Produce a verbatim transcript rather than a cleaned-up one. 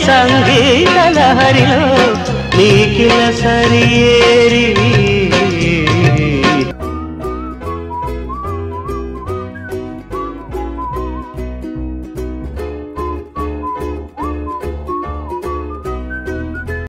संगीत लहरिलो नीकिल सरियेरी।